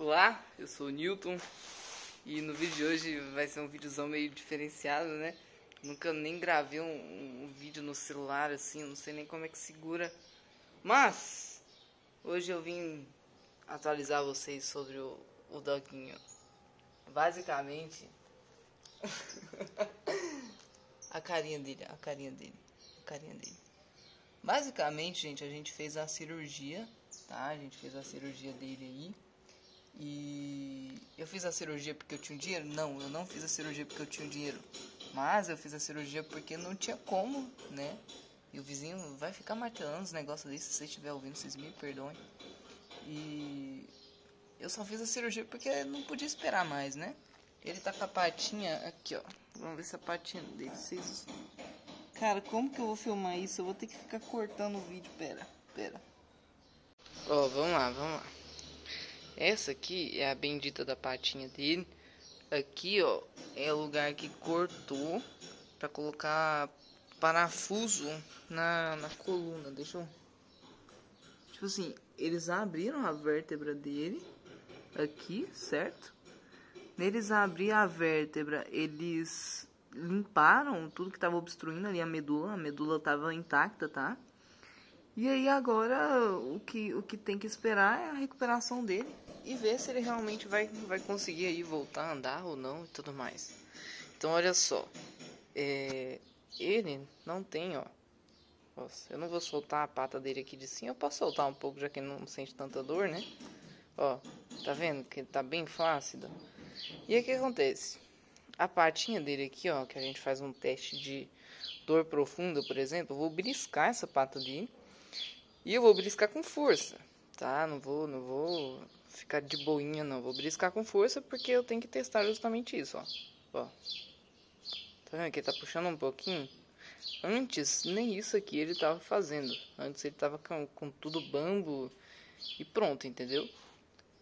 Olá, eu sou o Newton e no vídeo de hoje vai ser um videozão meio diferenciado, né? Nunca nem gravei um vídeo no celular assim, eu não sei nem como é que segura. Mas hoje eu vim atualizar vocês sobre o doguinho. Basicamente a carinha dele. Basicamente, gente, a gente fez a cirurgia, tá? A gente fez a cirurgia dele aí. E eu fiz a cirurgia porque eu tinha dinheiro? Não, eu não fiz a cirurgia porque eu tinha dinheiro. Mas eu fiz a cirurgia porque não tinha como, né? E o vizinho vai ficar martelando os negócios ali. Se você estiver ouvindo, vocês me perdoem. E eu só fiz a cirurgia porque não podia esperar mais, né? Ele tá com a patinha aqui, ó. Vamos ver se a patinha dele... Vocês... Cara, como que eu vou filmar isso? Eu vou ter que ficar cortando o vídeo. Pera. Ó, vamos lá. Essa aqui é a bendita da patinha dele. Aqui, ó, é o lugar que cortou pra colocar parafuso na coluna. Deixa eu... Tipo assim, eles abriram a vértebra dele aqui, certo? Neles abrir a vértebra, eles limparam tudo que tava obstruindo ali a medula tava intacta, tá? E aí agora o que tem que esperar é a recuperação dele e ver se ele realmente vai conseguir aí voltar a andar ou não e tudo mais. Então olha só, ele não tem, ó. Nossa, eu não vou soltar a pata dele aqui de cima, eu posso soltar um pouco já que ele não sente tanta dor, né? Ó, tá vendo que ele tá bem flácido? E aí o que acontece? A patinha dele aqui, ó, que a gente faz um teste de dor profunda, por exemplo, eu vou briscar essa pata dele e eu vou briscar com força, tá? Não vou ficar de boinha, não. Vou briscar com força porque eu tenho que testar justamente isso, ó. Ó. Tá vendo que ele tá puxando um pouquinho? Antes, nem isso aqui ele tava fazendo. Antes ele tava com tudo bambo e pronto, entendeu?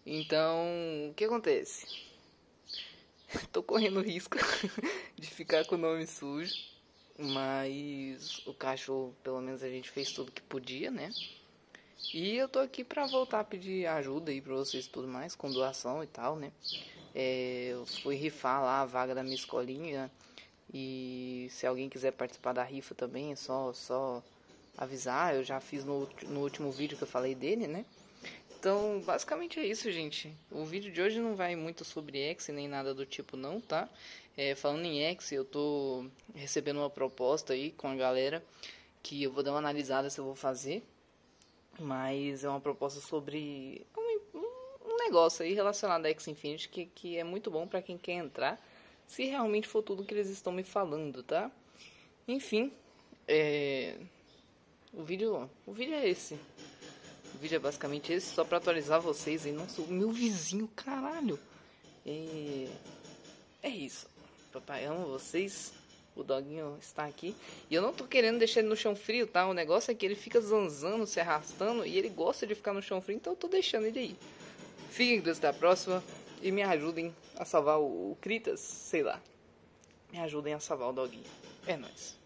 Então, o que acontece? Tô correndo risco de ficar com o nome sujo, mas o cachorro, pelo menos a gente fez tudo que podia, né? E eu tô aqui pra voltar a pedir ajuda aí pra vocês, tudo mais, com doação e tal, né? Eu fui rifar lá a vaga da minha escolinha e se alguém quiser participar da rifa também, é só avisar. Eu já fiz no último vídeo que eu falei dele, né? Então, basicamente é isso, gente. O vídeo de hoje não vai muito sobre X nem nada do tipo não, tá? Falando em X, eu tô recebendo uma proposta aí com a galera que eu vou dar uma analisada se eu vou fazer. Mas é uma proposta sobre um negócio aí relacionado a X-Infinity que é muito bom pra quem quer entrar, se realmente for tudo que eles estão me falando, tá? Enfim, o vídeo é esse. O vídeo é basicamente esse, só pra atualizar vocês aí. Nossa, o meu vizinho, caralho. É isso. Papai, amo vocês. O doguinho está aqui. E eu não tô querendo deixar ele no chão frio, tá? O negócio é que ele fica zanzando, se arrastando. E ele gosta de ficar no chão frio, então eu tô deixando ele aí. Fiquem com Deus até a próxima. E me ajudem a salvar o Kritas, sei lá. Me ajudem a salvar o doguinho. É nóis.